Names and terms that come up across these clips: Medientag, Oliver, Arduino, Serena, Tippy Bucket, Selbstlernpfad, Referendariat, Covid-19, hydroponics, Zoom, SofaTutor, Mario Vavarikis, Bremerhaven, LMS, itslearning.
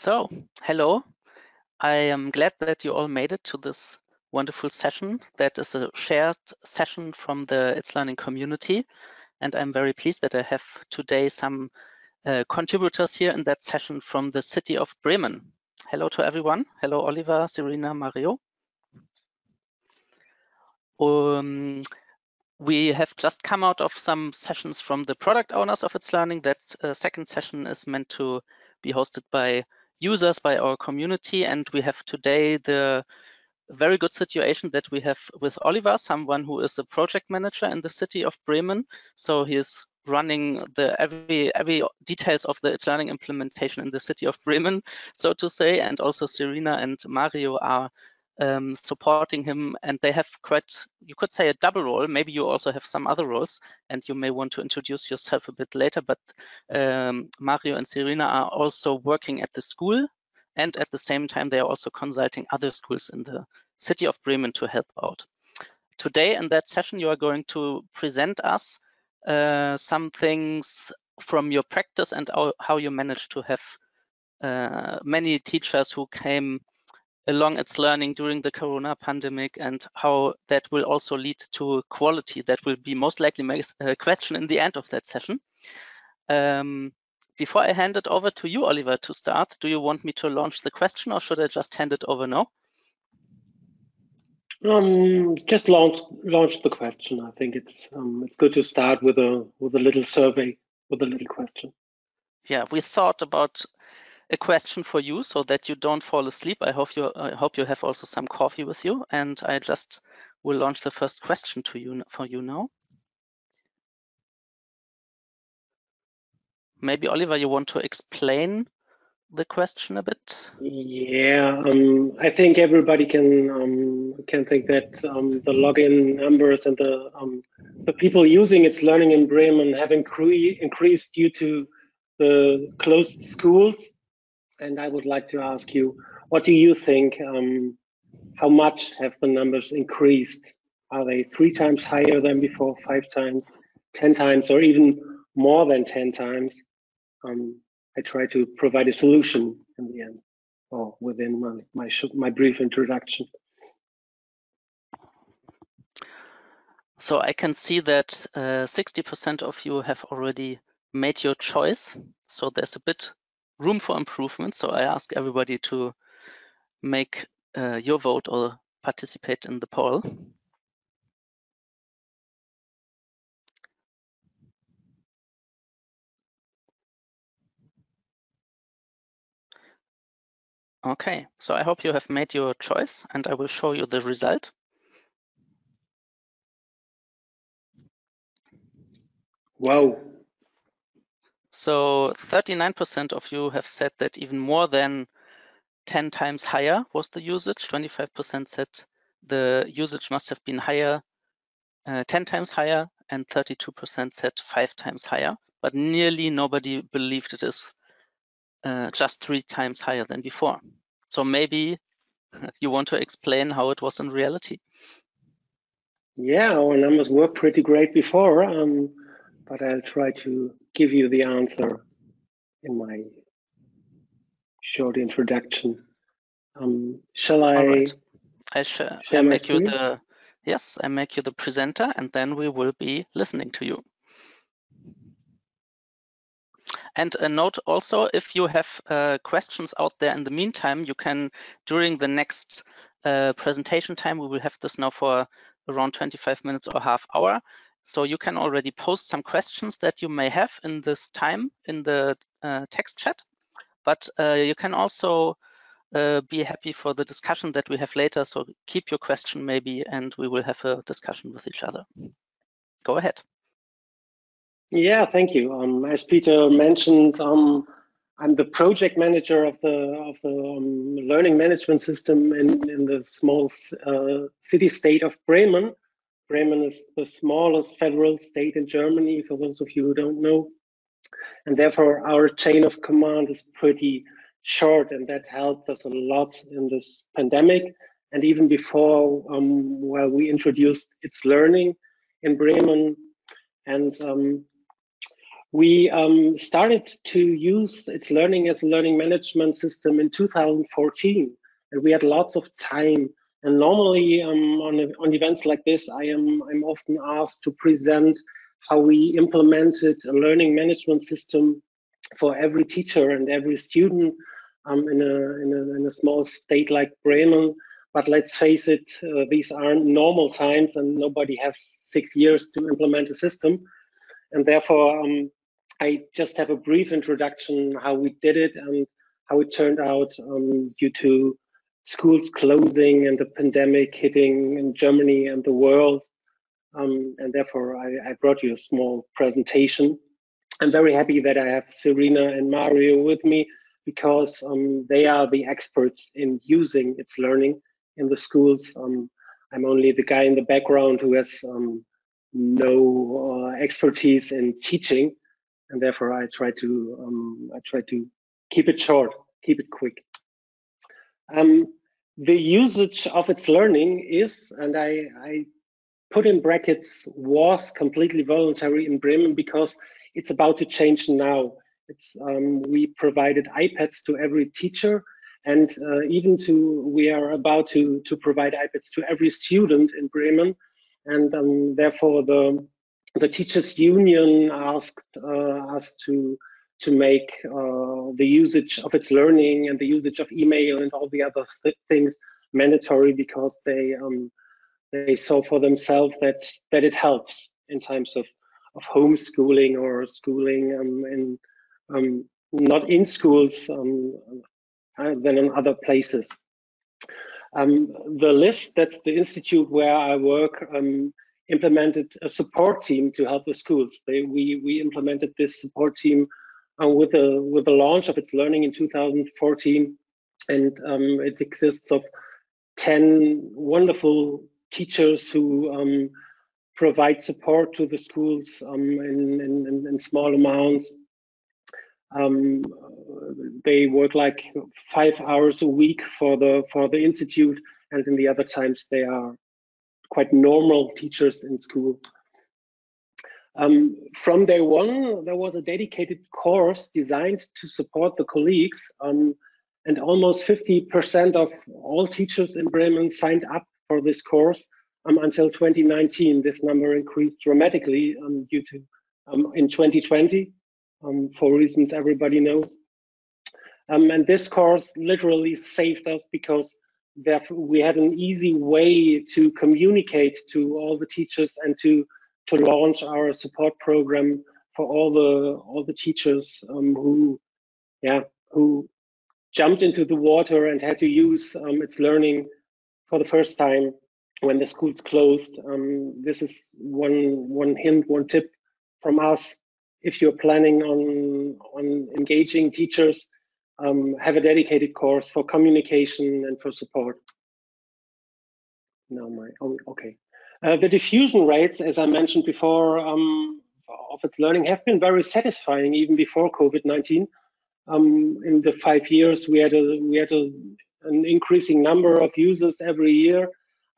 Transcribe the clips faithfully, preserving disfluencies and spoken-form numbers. So, hello. I am glad that you all made it to this wonderful session. That is a shared session from the It's Learning community. And I'm very pleased that I have today some uh, contributors here in that session from the city of Bremen. Hello to everyone. Hello, Oliver, Serena, Mario. Um, we have just come out of some sessions from the product owners of It's Learning. That uh, second session is meant to be hosted by users, by our community. And we have today the very good situation that we have with Oliver, someone who is a project manager in the city of Bremen. So he is running the every every details of the It's Learning implementation in the city of Bremen, so to say. And also Serena and Mario are um, supporting him, and they have quite, you could say, a double role. Maybe you also have some other roles, and you may want to introduce yourself a bit later. But um, Mario and Serena are also working at the school. And at the same time, they are also consulting other schools in the city of Bremen to help out. Today in that session, you are going to present us uh, some things from your practice and how, how you managed to have uh, many teachers who came along It's Learning during the Corona pandemic, and how that will also lead to quality. That will be most likely a question in the end of that session. Um, Before I hand it over to you, Oliver, to start, do you want me to launch the question, or should I just hand it over now? Um, just launch launch the question. I think it's um, it's good to start with a with a little survey, with a little question. Yeah, we thought about a question for you so that you don't fall asleep. I hope you I hope you have also some coffee with you, and I just will launch the first question to you for you now. Maybe, Oliver, you want to explain the question a bit? Yeah, um, I think everybody can um, can think that um, the login numbers and the um, the people using It's Learning in Bremen have incre increased due to the closed schools. And I would like to ask you, what do you think? Um, how much have the numbers increased? Are they three times higher than before, five times, ten times, or even more than ten times? Um, I try to provide a solution in the end, or within my my, my brief introduction. So I can see that sixty percent uh, of you have already made your choice. So there's a bit room for improvement. So I ask everybody to make uh, your vote or participate in the poll. Okay, so I hope you have made your choice, and I will show you the result. Wow. So thirty-nine percent of you have said that even more than ten times higher was the usage. twenty-five percent said the usage must have been higher, uh, ten times higher, and thirty-two percent said five times higher, but nearly nobody believed it is Uh, just three times higher than before. So maybe you want to explain how it was in reality. Yeah, our numbers were pretty great before, um, but I'll try to give you the answer in my short introduction. Um, shall I? Right. I sh shall I make screen? you the yes. I make you the presenter, and then we will be listening to you. And a note also, if you have uh, questions out there in the meantime, you can, during the next uh, presentation time, we will have this now for around twenty-five minutes or half hour. So you can already post some questions that you may have in this time in the uh, text chat. But uh, you can also uh, be happy for the discussion that we have later. So keep your question maybe, and we will have a discussion with each other. Go ahead. Yeah, thank you. Um, as Peter mentioned, um, I'm the project manager of the of the um, learning management system in, in the small uh, city state of Bremen. Bremen is the smallest federal state in Germany, for those of you who don't know. And therefore, our chain of command is pretty short, and that helped us a lot in this pandemic. And even before, um, well, we introduced It's Learning in Bremen. And um, We um, started to use itslearning as a learning management system in two thousand fourteen, and we had lots of time. And normally um, on, on events like this, I am I'm often asked to present how we implemented a learning management system for every teacher and every student um, in, a, in, a, in a small state like Bremen. But let's face it, uh, these aren't normal times, and nobody has six years to implement a system. And therefore, um, I just have a brief introduction how we did it and how it turned out um, due to schools closing and the pandemic hitting in Germany and the world. Um, and therefore, I, I brought you a small presentation. I'm very happy that I have Serena and Mario with me, because um, they are the experts in using itslearning in the schools. Um, I'm only the guy in the background who has um, no uh, expertise in teaching, and therefore I try to um, I try to keep it short, keep it quick. Um, the usage of itslearning is, and I, I put in brackets, was completely voluntary in Bremen, because it's about to change now. It's um, we provided iPads to every teacher, and uh, even to we are about to to provide iPads to every student in Bremen. And um, therefore, the the teachers' union asked uh, us to to make uh, the usage of itslearning and the usage of email and all the other th things mandatory, because they um, they saw for themselves that that it helps in times of of homeschooling or schooling um, in um, not in schools um, than in other places. Um, the LIST, that's the institute where I work, um, implemented a support team to help the schools. They, we, we implemented this support team uh, with, the, with the launch of itslearning in two thousand fourteen, and um, it exists of ten wonderful teachers who um, provide support to the schools um, in, in, in small amounts. Um, they work like five hours a week for the for the institute, and in the other times they are quite normal teachers in school. Um, from day one, there was a dedicated course designed to support the colleagues, um, and almost fifty percent of all teachers in Bremen signed up for this course. Um, until twenty nineteen, this number increased dramatically um, due to um, in twenty twenty. Um, for reasons everybody knows. Um, and this course literally saved us, because therefore we had an easy way to communicate to all the teachers and to to launch our support program for all the all the teachers um, who, yeah, who jumped into the water and had to use um, itslearning for the first time when the schools closed. Um, this is one one hint, one tip from us. If you're planning on, on engaging teachers, um, have a dedicated course for communication and for support. No, my oh, okay. Uh, the diffusion rates, as I mentioned before, um, of itslearning have been very satisfying even before COVID nineteen. Um, in the five years, we had a we had a, an increasing number of users every year.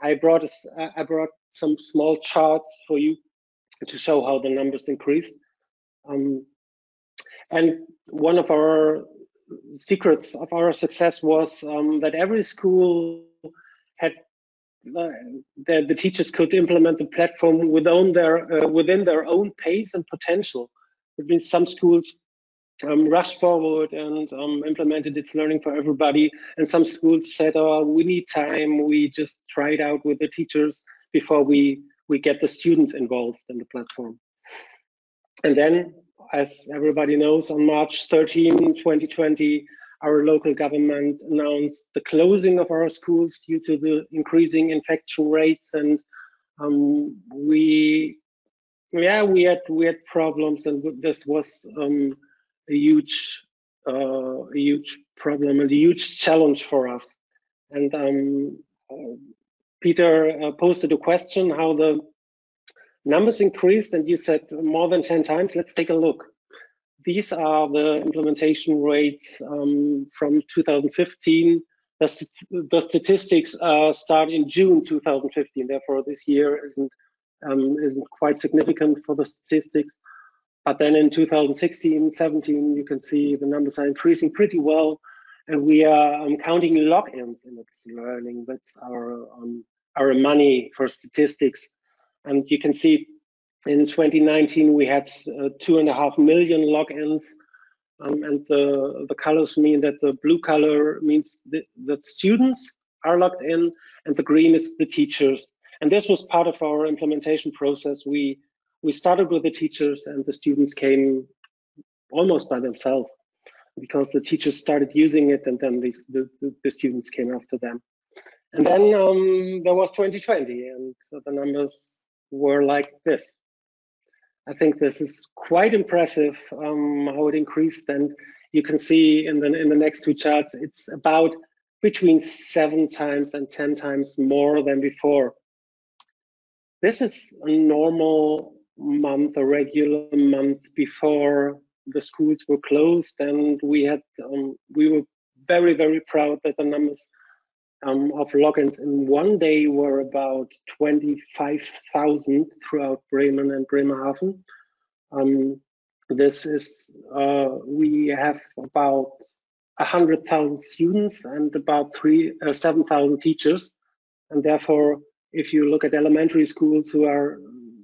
I brought a, I brought some small charts for you to show how the numbers increased. Um, and one of our secrets of our success was um, that every school had uh, that the teachers could implement the platform within their uh, within their own pace and potential. It means some schools um, rushed forward and um, implemented itslearning for everybody, and some schools said, "Oh, we need time. We just try it out with the teachers before we we get the students involved in the platform." And then, as everybody knows, on March thirteenth, twenty twenty, our local government announced the closing of our schools due to the increasing infection rates, and um, we, yeah, we had we had problems, and this was um, a huge, uh, a huge problem and a huge challenge for us. And um, uh, Peter uh, posted a question: how the numbers increased, and you said more than ten times. Let's take a look. These are the implementation rates um, from two thousand fifteen. The, st the statistics uh, start in June two thousand fifteen. Therefore, this year isn't um, isn't quite significant for the statistics. But then in two thousand sixteen, seventeen, you can see the numbers are increasing pretty well. And we are um, counting logins in its learning. That's our um, our money for statistics. And you can see in twenty nineteen, we had uh, two and a half million logins. Um, and the, the colors mean that the blue color means th that students are logged in, and the green is the teachers. And this was part of our implementation process. We we started with the teachers, and the students came almost by themselves, because the teachers started using it, and then these, the, the students came after them. And then um, there was twenty twenty, and the numbers were like this. I think this is quite impressive um, how it increased, and you can see in the in the next two charts, it's about between seven times and ten times more than before. This is a normal month, a regular month before the schools were closed, and we had um, we were very very proud that the numbers um, of logins in one day were about twenty-five thousand throughout Bremen and Bremerhaven. Um, this is uh, we have about one hundred thousand students and about three uh, seven thousand teachers, and therefore, if you look at elementary schools who are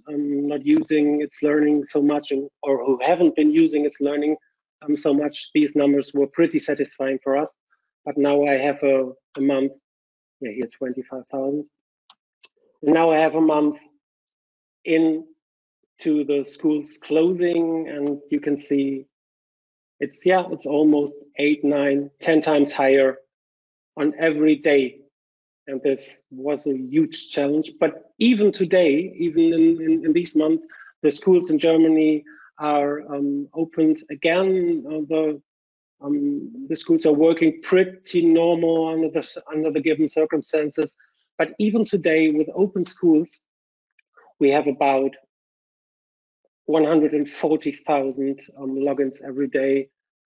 um, not using its learning so much, or who haven't been using its learning um, so much, these numbers were pretty satisfying for us. But now I have a, a month, yeah, here twenty-five thousand. Now I have a month in to the schools closing, and you can see it's, yeah, it's almost eight, nine, ten times higher on every day. And this was a huge challenge. But even today, even in, in, in this month, the schools in Germany are um, opened again. Uh, the, um, the schools are working pretty normal under the, under the given circumstances. But even today, with open schools, we have about one hundred forty thousand um, logins every day.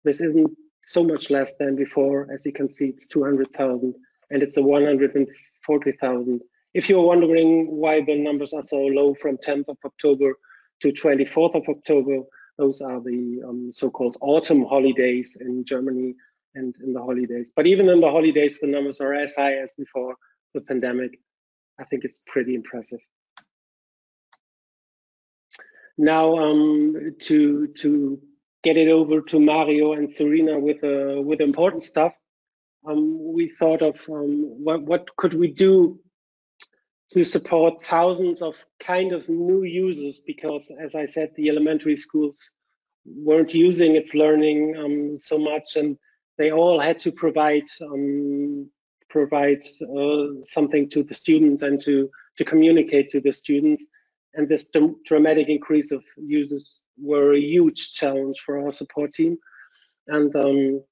This isn't so much less than before. As you can see, it's two hundred thousand. And it's a one hundred forty thousand. If you're wondering why the numbers are so low from tenth of October to twenty-fourth of October, those are the um, so-called autumn holidays in Germany and in the holidays. But even in the holidays, the numbers are as high as before the pandemic. I think it's pretty impressive. Now um, to to get it over to Mario and Serena with uh, with important stuff. Um, we thought of um, what, what could we do to support thousands of kind of new users, because, as I said, the elementary schools weren't using its learning um, so much, and they all had to provide um, provide uh, something to the students and to to communicate to the students. And this dramatic increase of users were a huge challenge for our support team. And um,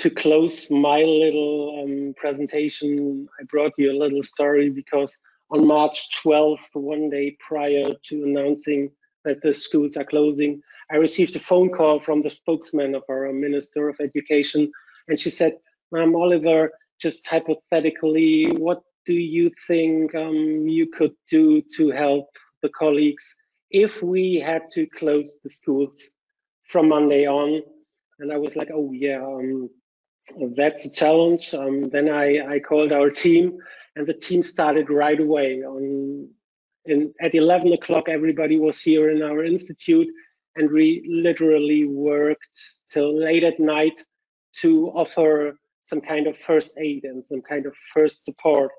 to close my little um, presentation, I brought you a little story, because on March twelfth, one day prior to announcing that the schools are closing, I received a phone call from the spokesman of our Minister of Education, and she said, "Ma'am Oliver, just hypothetically, what do you think um, you could do to help the colleagues if we had to close the schools from Monday on?" And I was like, "Oh yeah." Um, That's a challenge. Um, then I, I called our team, and the team started right away. On, in, at eleven o'clock, everybody was here in our institute, and we literally worked till late at night to offer some kind of first aid and some kind of first support.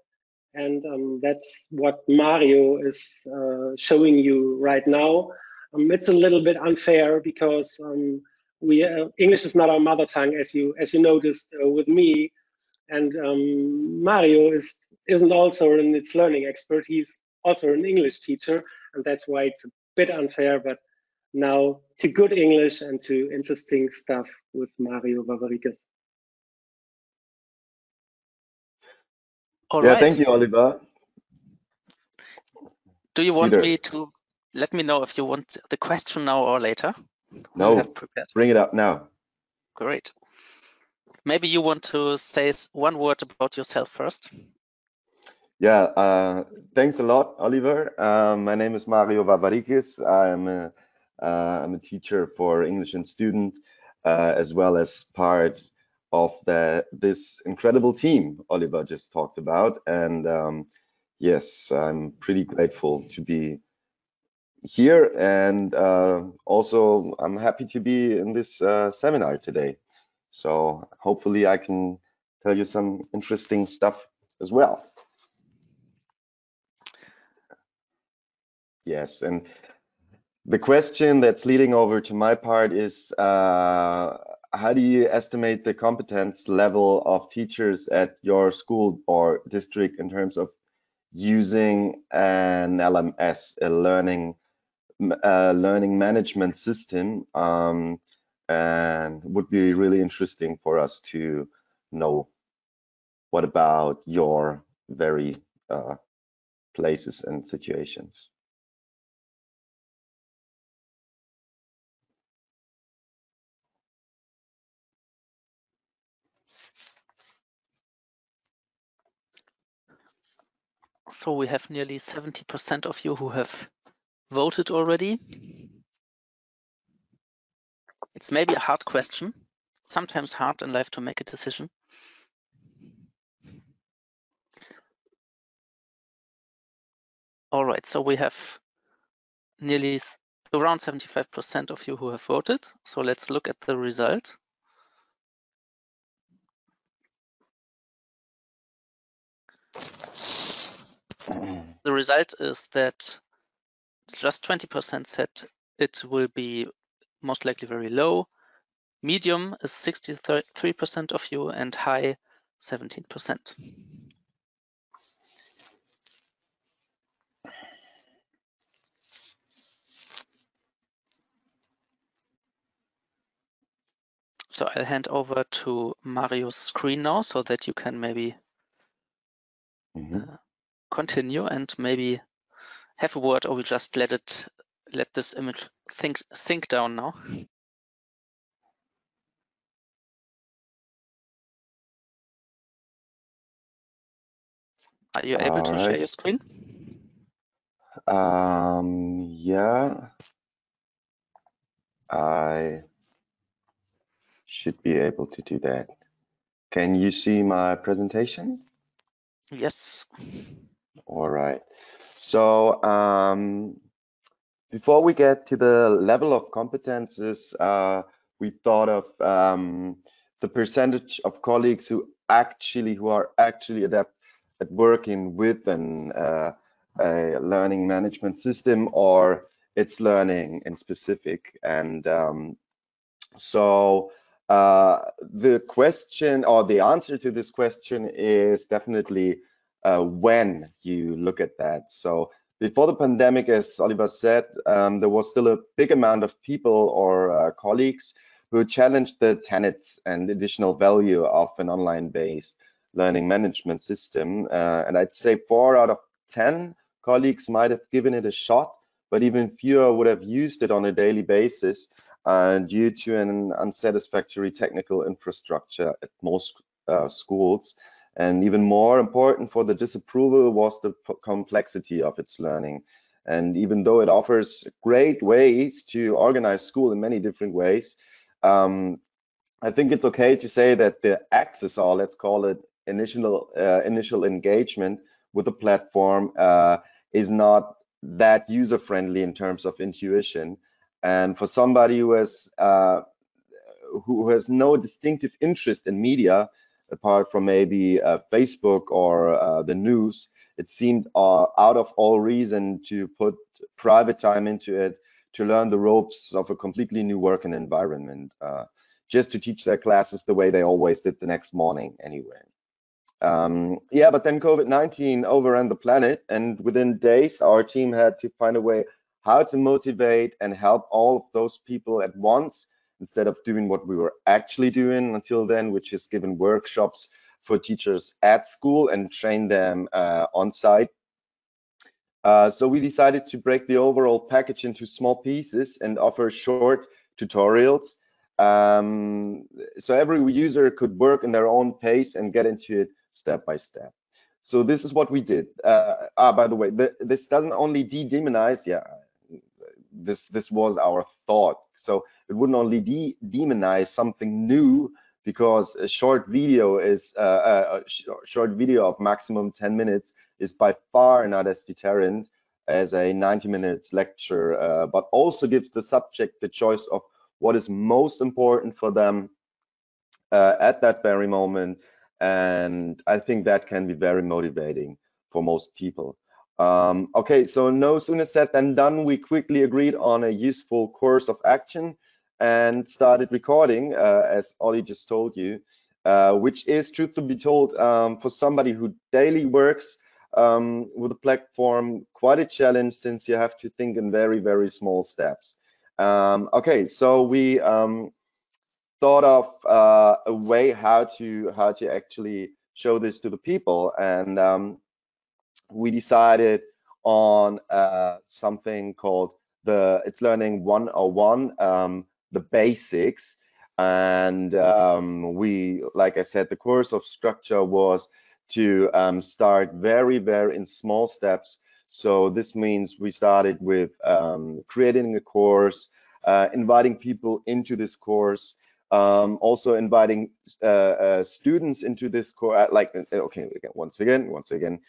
And um, that's what Mario is uh, showing you right now. Um, it's a little bit unfair, because um, We uh, English is not our mother tongue, as you as you noticed uh, with me, and um, Mario is isn't also an its learning expert. He's also an English teacher, and that's why it's a bit unfair. But now to good English and to interesting stuff with Mario Vavarikis. All yeah, right. Thank you, Oliver. Do you want Peter. me to let me know if you want the question now or later? No, bring it up now. Great. Maybe you want to say one word about yourself first. Yeah, uh, thanks a lot, Oliver. Um, my name is Mario Vavarikis. I'm a, Uh, I'm a teacher for English and student, uh, as well as part of the, this incredible team Oliver just talked about. And um, yes, I'm pretty grateful to be here. And uh, also, I'm happy to be in this uh, seminar today. So hopefully I can tell you some interesting stuff as well. Yes, and the question that's leading over to my part is, uh, how do you estimate the competence level of teachers at your school or district in terms of using an L M S, a learning uh, learning management system? Um, and would be really interesting for us to know what about your very uh, places and situations. So we have nearly seventy percent of you who have voted already. It's maybe a hard question, sometimes hard in life to make a decision. All right, so we have nearly around seventy-five percent of you who have voted. So let's look at the result. The result is that just twenty percent said it will be most likely very low. Medium is sixty-three percent of you and high seventeen percent. So I'll hand over to Mario's screen now so that you can maybe mm-hmm. uh, continue and maybe have a word, or we just let it let this image think, sink down now. Are you able All to right. share your screen? Um, yeah, I should be able to do that. Can you see my presentation? Yes. All right. So um, before we get to the level of competences, uh, we thought of um, the percentage of colleagues who actually who are actually adept at working with an uh, a learning management system or its learning in specific. And um, so uh, the question or the answer to this question is definitely uh, when you look at that. So before the pandemic, as Oliver said, um, there was still a big amount of people or uh, colleagues who challenged the tenets and additional value of an online-based learning management system. Uh, and I'd say four out of ten colleagues might have given it a shot, but even fewer would have used it on a daily basis uh, due to an unsatisfactory technical infrastructure at most uh, schools. And even more important for the disapproval was the complexity of its learning. And even though it offers great ways to organize school in many different ways, um, I think it's okay to say that the access, or let's call it initial uh, initial engagement with the platform, uh, is not that user-friendly in terms of intuition. And for somebody who has, uh, who has no distinctive interest in media, apart from maybe uh, Facebook or uh, the news, it seemed uh, out of all reason to put private time into it to learn the ropes of a completely new working environment, uh, just to teach their classes the way they always did the next morning anyway. Um, yeah, but then COVID nineteen overran the planet, and within days our team had to find a way how to motivate and help all of those people at once, instead of doing what we were actually doing until then, which is giving workshops for teachers at school and train them uh, on site. Uh, so we decided to break the overall package into small pieces and offer short tutorials. Um, so every user could work in their own pace and get into it step by step. So this is what we did. Uh, ah, by the way, the, this doesn't only de-demonize, yeah, this this was our thought. So it wouldn't only de demonize something new, because a short video is uh, a sh short video of maximum ten minutes is by far not as deterrent as a ninety minutes lecture, uh, but also gives the subject the choice of what is most important for them uh, at that very moment. And I think that can be very motivating for most people. Um, okay, so no sooner said than done. We quickly agreed on a useful course of action and started recording, uh, as Ollie just told you, uh, which is, truth to be told, um, for somebody who daily works um, with a platform, quite a challenge, since you have to think in very, very small steps. Um, okay, so we um, thought of uh, a way how to how to actually show this to the people, and um, we decided on uh, something called the itslearning one oh one, um, the basics. And um, we, like I said, the course of structure was to um, start very, very in small steps. So this means we started with um, creating a course, uh, inviting people into this course, um, also inviting uh, uh, students into this course. Like, okay, again, once again, once again,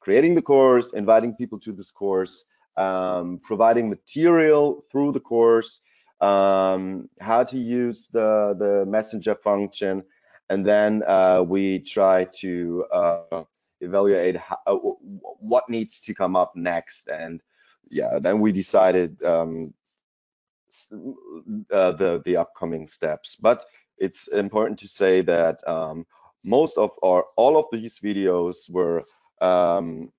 creating the course, inviting people to this course, um, providing material through the course, um, how to use the, the messenger function, and then uh, we try to uh, evaluate how, uh, what needs to come up next. And yeah, then we decided um, uh, the the upcoming steps. But it's important to say that um, most of our all of these videos were um,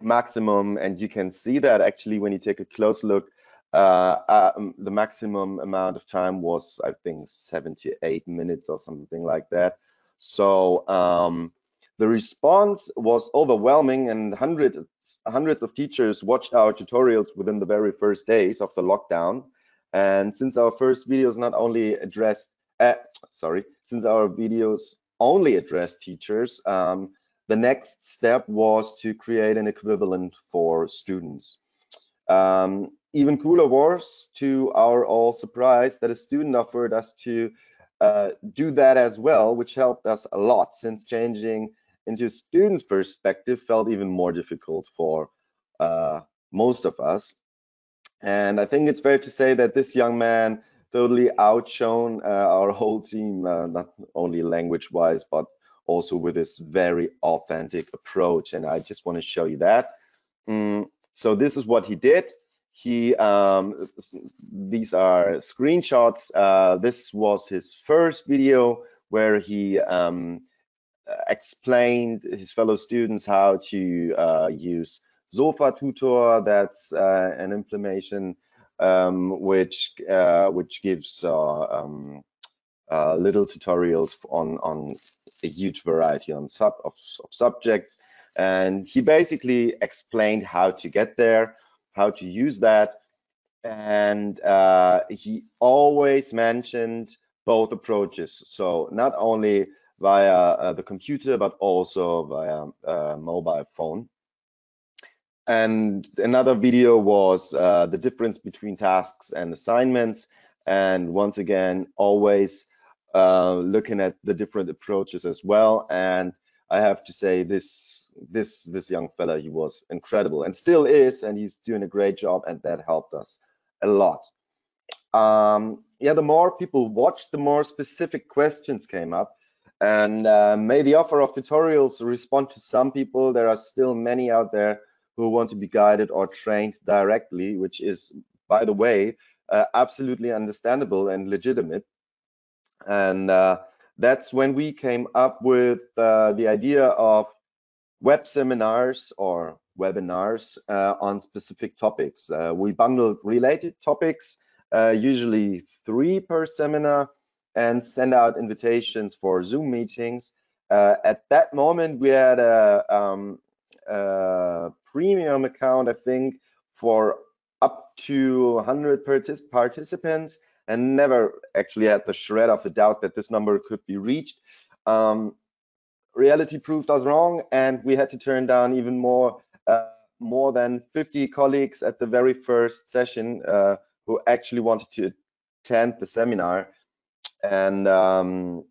maximum, and you can see that actually when you take a close look, uh, uh, the maximum amount of time was, I think, seventy-eight minutes or something like that. So um, the response was overwhelming, and hundreds, hundreds of teachers watched our tutorials within the very first days of the lockdown. And since our first videos not only addressed, uh, sorry, since our videos only addressed teachers, um, the next step was to create an equivalent for students. Um, even cooler was, to our all surprise, that a student offered us to uh, do that as well, which helped us a lot, since changing into students' perspective felt even more difficult for uh, most of us. And I think it's fair to say that this young man totally outshone uh, our whole team, uh, not only language-wise, but also with this very authentic approach. And I just want to show you that. Um, so this is what he did. He, um, these are screenshots. Uh, this was his first video where he um, explained his fellow students how to uh, use SofaTutor. That's uh, an implementation um, which uh, which gives uh, um, uh, little tutorials on on a huge variety on sub of, of subjects, and he basically explained how to get there, how to use that, and uh, he always mentioned both approaches. So not only via uh, the computer, but also via uh, mobile phone. And another video was uh, the difference between tasks and assignments, and once again, always Uh, looking at the different approaches as well. And I have to say, this this this young fella, he was incredible and still is, and he's doing a great job, and that helped us a lot. Um, yeah, the more people watched, the more specific questions came up, and uh, may the offer of tutorials respond to some people. There are still many out there who want to be guided or trained directly, which is, by the way, uh, absolutely understandable and legitimate. And uh, that's when we came up with uh, the idea of web seminars or webinars uh, on specific topics. Uh, we bundled related topics, uh, usually three per seminar, and send out invitations for Zoom meetings. Uh, at that moment, we had a, um, a premium account, I think, for up to one hundred participants. And never actually had the shred of a doubt that this number could be reached. Um, reality proved us wrong, and we had to turn down even more uh, more than fifty colleagues at the very first session uh, who actually wanted to attend the seminar. And um,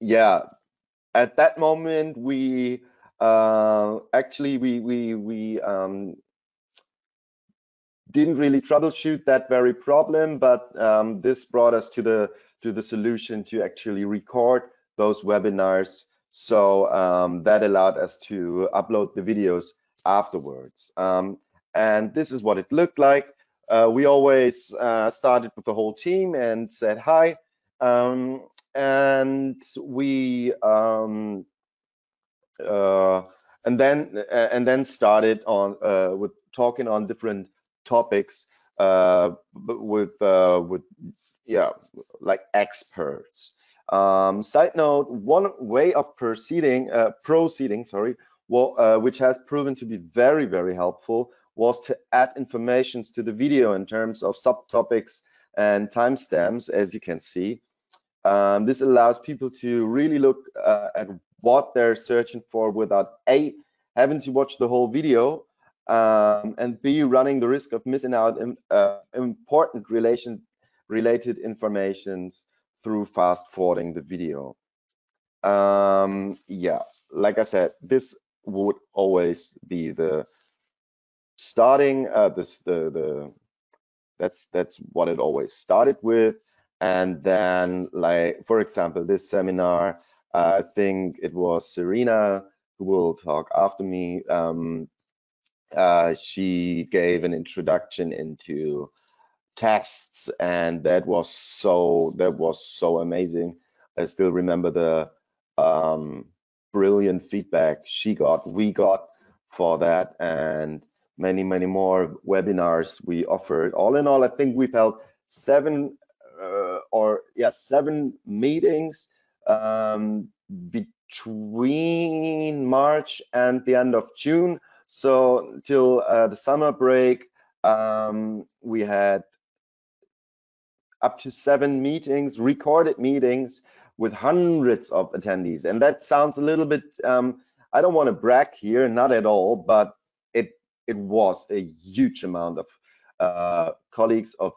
yeah, at that moment, we uh, actually we we we um, didn't really troubleshoot that very problem, but um, this brought us to the to the solution to actually record those webinars. So um, that allowed us to upload the videos afterwards. Um, and this is what it looked like. Uh, we always uh, started with the whole team and said hi. Um, and we um, uh, and then and then started on uh, with talking on different topics uh, with uh, with yeah like experts. Um, side note: one way of proceeding, uh, proceeding, sorry, well, uh, which has proven to be very, very helpful, was to add informations to the video in terms of subtopics and timestamps, as you can see. Um, this allows people to really look uh, at what they're searching for without A, having to watch the whole video, um, and B, running the risk of missing out in, uh, important relation related informations through fast forwarding the video. Um, yeah, like I said, this would always be the starting. Uh, this the the that's that's what it always started with. And then, like for example, this seminar, uh, I think it was Serena who will talk after me. Um, uh, she gave an introduction into tests, and that was so that was so amazing. I still remember the um, brilliant feedback she got, we got for that, and many, many more webinars we offered. All in all, I think we've held seven uh, or yes, yeah, seven meetings um, between March and the end of June. So till uh, the summer break, um, we had up to seven meetings, recorded meetings with hundreds of attendees. And that sounds a little bit, um, I don't want to brag here, not at all, but it it was a huge amount of uh, colleagues, of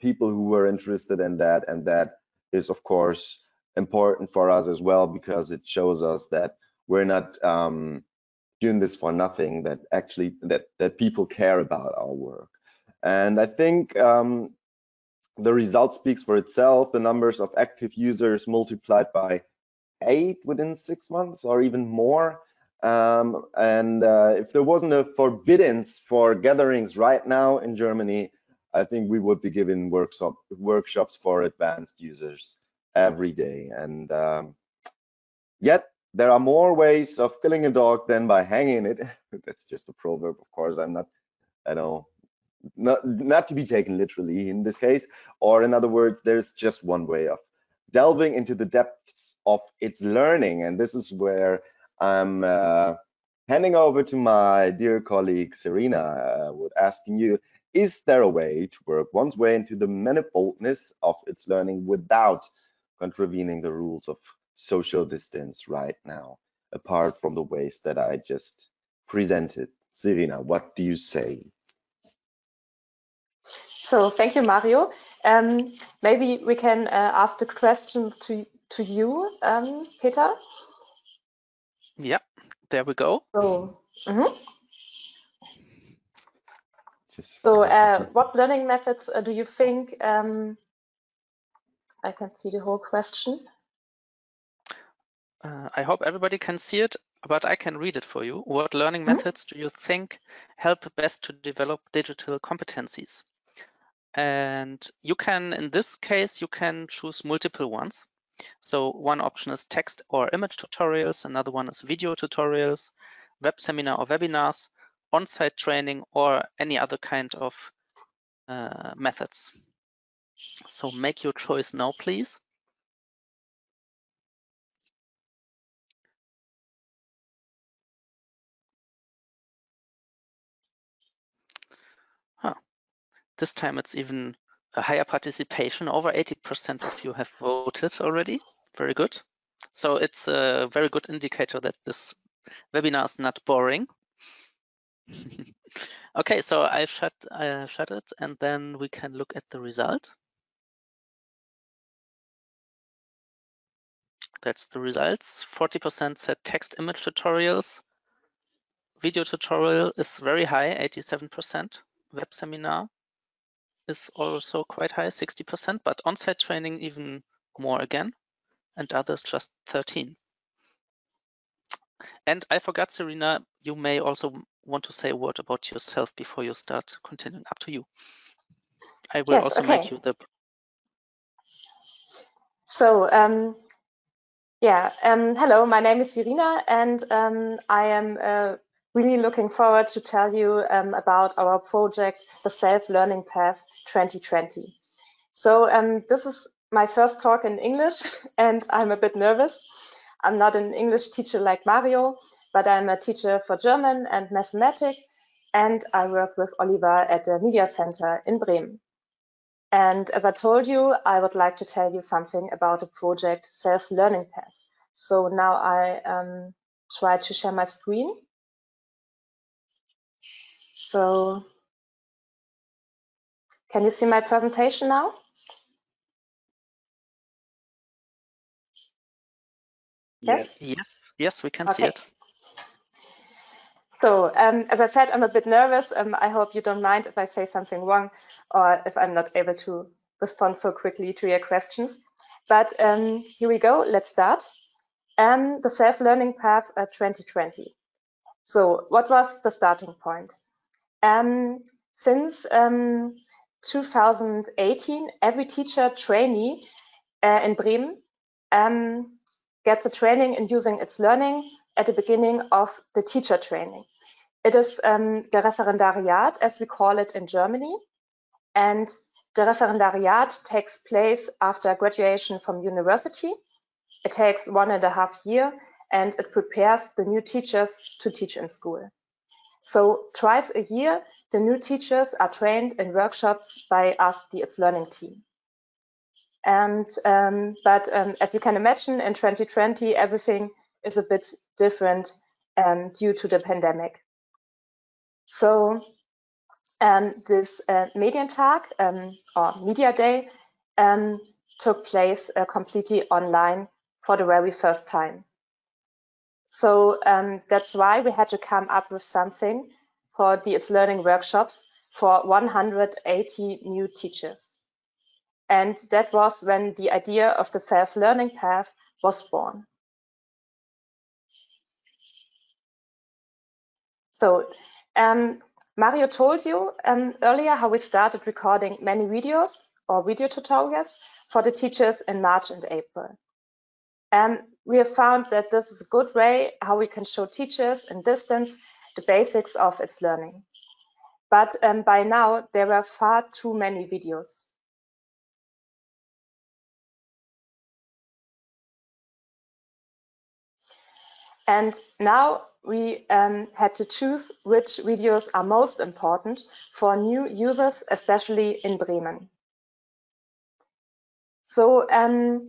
people who were interested in that. And that is, of course, important for us as well, because it shows us that we're not um, doing this for nothing, that actually that, that people care about our work. And I think, um, the result speaks for itself. The numbers of active users multiplied by eight within six months or even more. Um, and uh, if there wasn't a forbiddance for gatherings right now in Germany, I think we would be giving workshop, workshops for advanced users every day. And um, yet there are more ways of killing a dog than by hanging it. That's just a proverb, of course. I'm not, I don't Not, not to be taken literally in this case, or in other words, there's just one way of delving into the depths of its learning. And this is where I'm uh, handing over to my dear colleague Serena uh, with asking you, is there a way to work one's way into the manifoldness of its learning without contravening the rules of social distance right now, apart from the ways that I just presented? Serena, what do you say? So thank you, Mario. Um, maybe we can uh, ask the question to, to you, um, Peter. Yeah, there we go. So, mm-hmm. Just so uh, what learning methods uh, do you think? Um, I can see the whole question. Uh, I hope everybody can see it, but I can read it for you. What learning mm-hmm. methods do you think help best to develop digital competencies? And you can, in this case, you can choose multiple ones. So one option is text or image tutorials. Another one is video tutorials, web seminar or webinars, on-site training, or any other kind of uh, methods. So make your choice now, please. This time it's even a higher participation. Over eighty percent of you have voted already. Very good. So it's a very good indicator that this webinar is not boring. Okay, so I shut, I shut it, and then we can look at the result. That's the results. forty percent said text image tutorials. Video tutorial is very high, eighty-seven percent. Web seminar is also quite high, sixty percent, but on-site training even more again, and others just thirteen. And I forgot, Serena, you may also want to say a word about yourself before you start continuing. Up to you. I will yes, also okay. make you the... So, um, yeah, um, hello, my name is Serena, and um, I am uh, really looking forward to tell you um, about our project, the Selbstlernpfad twenty twenty. So um, this is my first talk in English, and I'm a bit nervous. I'm not an English teacher like Mario, but I'm a teacher for German and mathematics, and I work with Oliver at the Media Center in Bremen. And as I told you, I would like to tell you something about the project Selbstlernpfad. So now I um, try to share my screen. So can you see my presentation now? Yes. Yes. Yes, we can okay. see it. So, um, as I said, I'm a bit nervous. Um, I hope you don't mind if I say something wrong or if I'm not able to respond so quickly to your questions. But um, here we go. Let's start. Um, the Selbstlernpfad uh, twenty twenty. So, what was the starting point? Um, since um, two thousand eighteen, every teacher trainee uh, in Bremen um, gets a training in using its learning at the beginning of the teacher training. It is um, the Referendariat, as we call it in Germany, and the Referendariat takes place after graduation from university. It takes one and a half year, and it prepares the new teachers to teach in school. So twice a year, the new teachers are trained in workshops by us, the It's Learning team. And um, but um, as you can imagine, in twenty twenty, everything is a bit different um, due to the pandemic. So um, this uh, Medientag um, or Media Day um, took place uh, completely online for the very first time. So um, that's why we had to come up with something for the It's Learning workshops for one hundred eighty new teachers. And that was when the idea of the Selbstlernpfad was born. So um, Mario told you um, earlier how we started recording many videos or video tutorials for the teachers in March and April. Um, we have found that this is a good way how we can show teachers in distance the basics of its learning. But um, by now, there were far too many videos. And now we um, had to choose which videos are most important for new users, especially in Bremen. So um,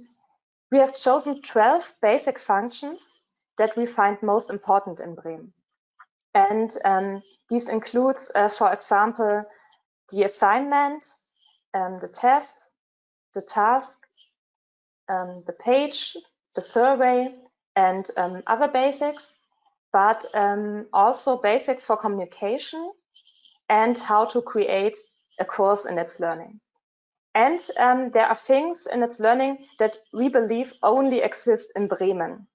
we have chosen twelve basic functions that we find most important in Bremen. And um, these includes, uh, for example, the assignment, um, the test, the task, um, the page, the survey, and um, other basics, but um, also basics for communication and how to create a course in its learning. And um, there are things in its learning that we believe only exist in Bremen.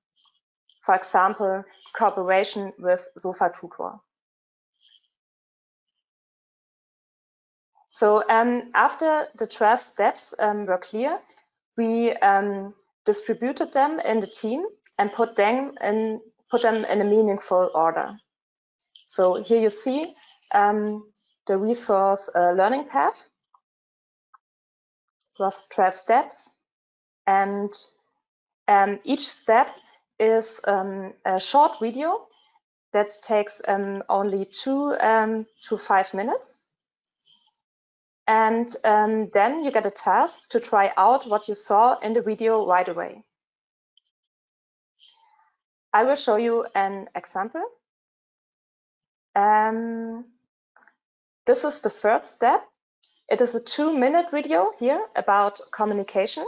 For example, cooperation with SofaTutor. So um, after the twelve steps um, were clear, we um, distributed them in the team and put them in, put them in a meaningful order. So here you see um, the resource uh, learning path, plus twelve steps, and um, each step is um, a short video that takes um, only two um, to five minutes. And um, then you get a task to try out what you saw in the video right away. I will show you an example. Um, this is the third step. It is a two-minute video here about communication,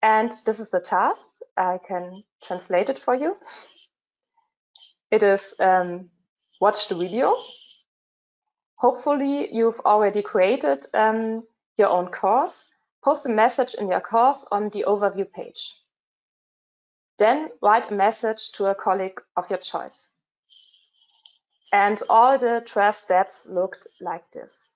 and this is the task. I can translate it for you. It is um, watch the video. Hopefully you've already created um, your own course. Post a message in your course on the overview page. Then write a message to a colleague of your choice. And all the twelve steps looked like this.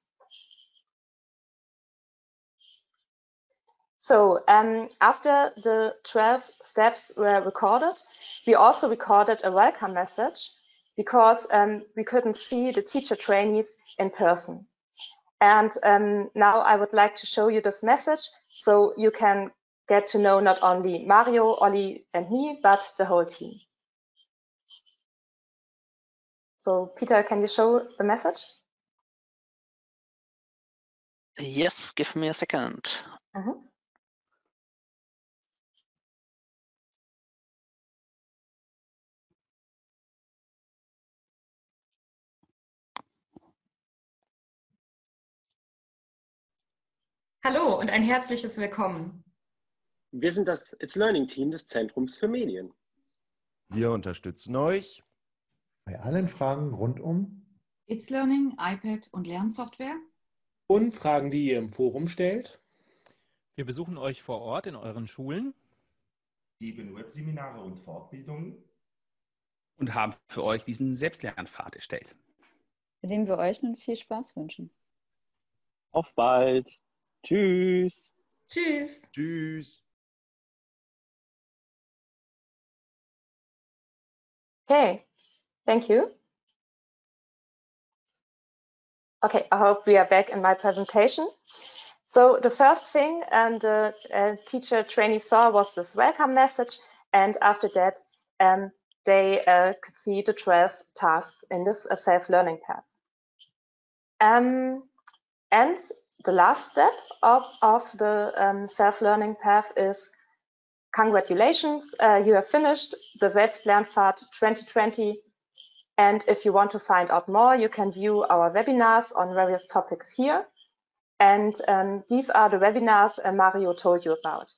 So um, after the twelve steps were recorded, we also recorded a welcome message because um, we couldn't see the teacher trainees in person. And um, now I would like to show you this message so you can get to know not only Mario, Oli, and me, but the whole team. So Peter, can you show the message? Yes, give me a second. Mm-hmm. Hallo und ein herzliches Willkommen. Wir sind das It's Learning Team des Zentrums für Medien. Wir unterstützen euch bei allen Fragen rund um It's Learning, iPad und Lernsoftware und Fragen, die ihr im Forum stellt. Wir besuchen euch vor Ort in euren Schulen, geben Webseminare und Fortbildungen und haben für euch diesen Selbstlernpfad erstellt, mit dem wir euch nun viel Spaß wünschen. Auf bald! Tschüss. Tschüss. Tschüss. Okay, thank you. Okay, I hope we are back in my presentation. So the first thing um, the uh, teacher trainee saw was this welcome message, and after that um, they uh, could see the twelve tasks in this uh, self-learning path. Um, and The last step of, of the um, self-learning path is congratulations, uh, you have finished the Selbstlernpfad twenty twenty, and if you want to find out more, you can view our webinars on various topics here, and um, these are the webinars uh, Mario told you about,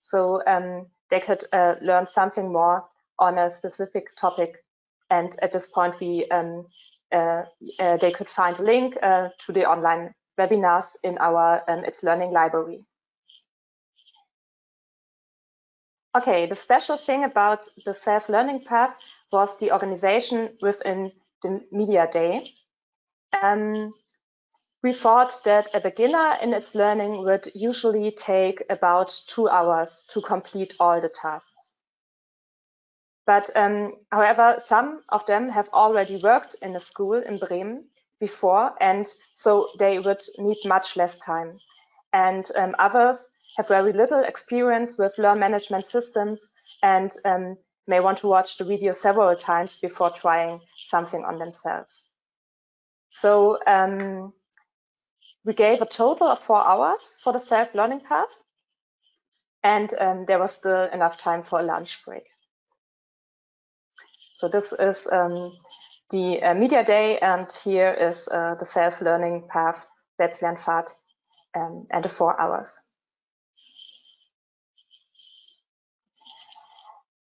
so um, they could uh, learn something more on a specific topic, and at this point we um, uh, uh, they could find a link uh, to the online webinars in our um, It's Learning library. Okay, the special thing about the self-learning path was the organization within the Media Day. Um, we thought that a beginner in It's Learning would usually take about two hours to complete all the tasks. But um, however, some of them have already worked in a school in Bremen before, and so they would need much less time. And um, others have very little experience with learn management systems and um, may want to watch the video several times before trying something on themselves. So um, we gave a total of four hours for the self-learning path, and um, there was still enough time for a lunch break. So this is um, the uh, Media Day, and here is uh, the self-learning path, Selbstlernpfad, um, and the four hours.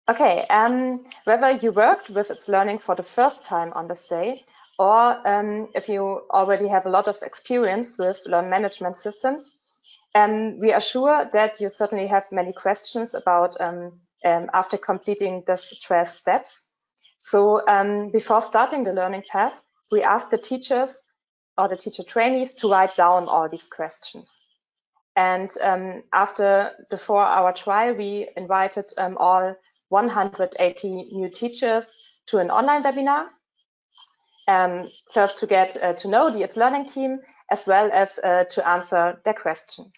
Okay, um, whether you worked with It's Learning for the first time on this day, or um, if you already have a lot of experience with learn management systems, um, we are sure that you certainly have many questions about um, um, after completing this twelve steps. So um, before starting the learning path, we asked the teachers or the teacher trainees to write down all these questions. And um, after the four-hour trial, we invited um, all one hundred eighty new teachers to an online webinar, um, first to get uh, to know the It's Learning team, as well as uh, to answer their questions.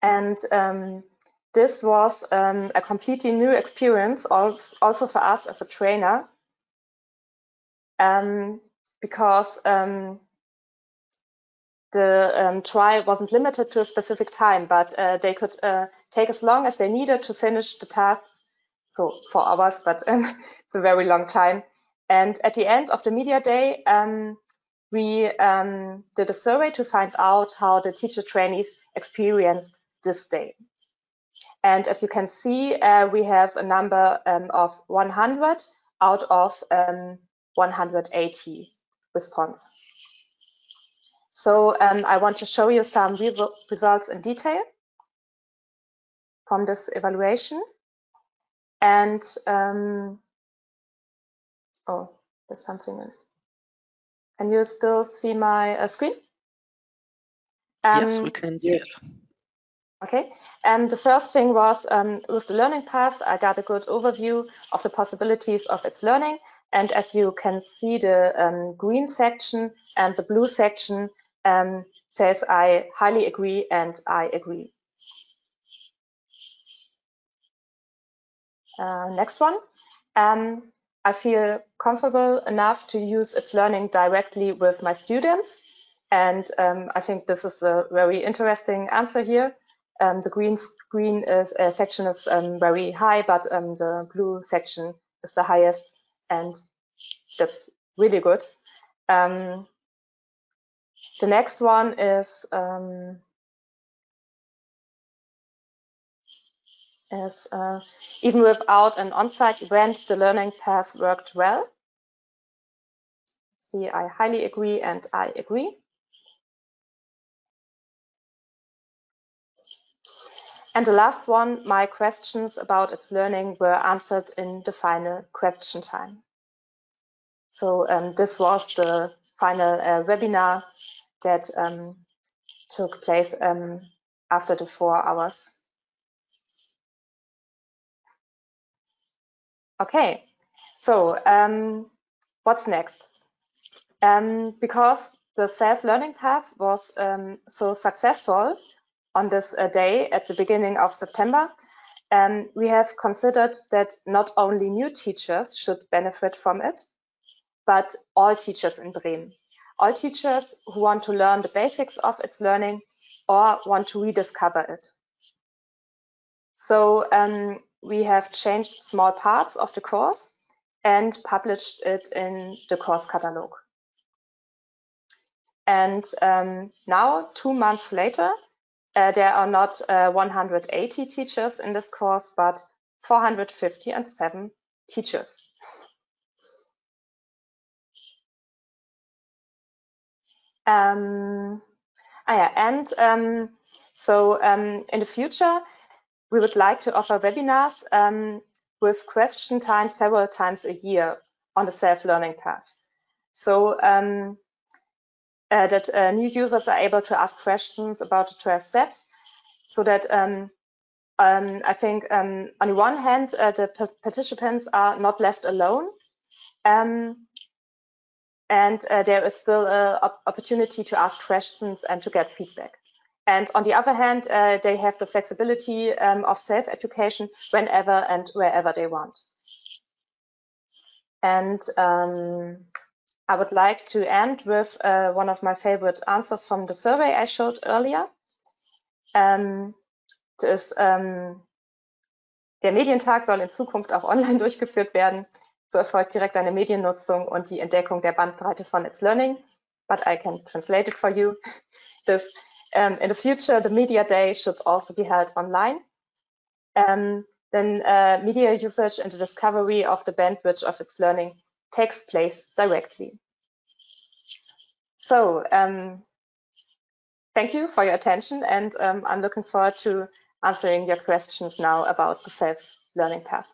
And um, This was um, a completely new experience also for us as a trainer, um, because um, the um, trial wasn't limited to a specific time, but uh, they could uh, take as long as they needed to finish the tasks so four hours, but um, it's a very long time. And at the end of the media day, um, we um, did a survey to find out how the teacher trainees experienced this day. And as you can see, uh, we have a number um, of one hundred out of um, one hundred eighty response. So um, I want to show you some re results in detail from this evaluation. And um, oh, there's something in. Can you still see my uh, screen? Um, yes, we can see it. Okay, and the first thing was um, with the learning path, I got a good overview of the possibilities of its learning. And as you can see, the um, green section and the blue section um, says, I highly agree and I agree. Uh, next one. Um, I feel comfortable enough to use its learning directly with my students. And um, I think this is a very interesting answer here. Um, the green green is, uh, section is um, very high, but um, the blue section is the highest, and that's really good. Um, the next one is um, is uh, even without an on-site event, the learning path worked well. See, I highly agree and I agree. And the last one, my questions about its learning were answered in the final question time. So um, this was the final uh, webinar that um, took place um, after the four hours. Okay, so um, what's next? Um, because the self-learning path was um, so successful, on this uh, day at the beginning of September, um, we have considered that not only new teachers should benefit from it, but all teachers in Bremen. All teachers who want to learn the basics of its learning or want to rediscover it. So um, we have changed small parts of the course and published it in the course catalog. And um, now, two months later, Uh, there are not uh, one hundred eighty teachers in this course, but four hundred fifty-seven teachers. Um, ah, yeah, and um, so um, in the future, we would like to offer webinars um, with question time several times a year on the self-learning path. So um, Uh, that uh, new users are able to ask questions about the twelve steps, so that um, um, I think um, on the one hand, uh, the participants are not left alone, um, and uh, there is still an op opportunity to ask questions and to get feedback. And on the other hand, uh, they have the flexibility um, of self-education whenever and wherever they want. And um, I would like to end with uh, one of my favorite answers from the survey I showed earlier. Um, das, ähm, der Medientag soll in Zukunft auch online durchgeführt werden. So erfolgt direkt eine Mediennutzung und die Entdeckung der Bandbreite von its learning. But I can translate it for you. This, um, in the future, the media day should also be held online. Um, then uh, media usage and the discovery of the bandwidth of its learning takes place directly. So um, thank you for your attention, and um, I'm looking forward to answering your questions now about the self-learning path.